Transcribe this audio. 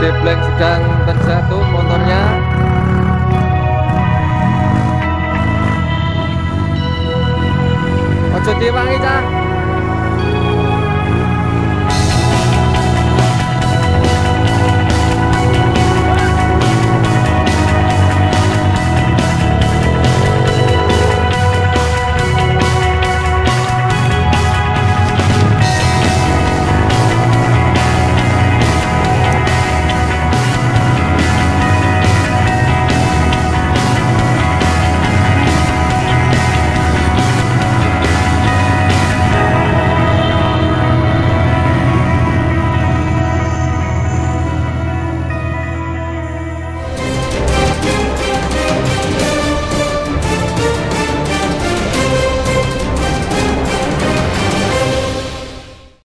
debleng sedang terjatuh motornya. Ojo diwangi, Cak.